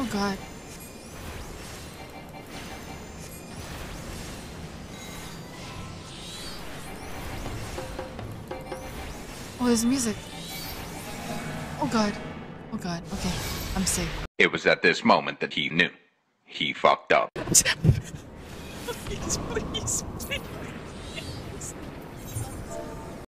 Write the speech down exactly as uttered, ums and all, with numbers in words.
Oh god. Oh, there's music. Oh god. Oh god. Okay. I'm safe. It was at this moment that he knew. He fucked up. Please, please, please.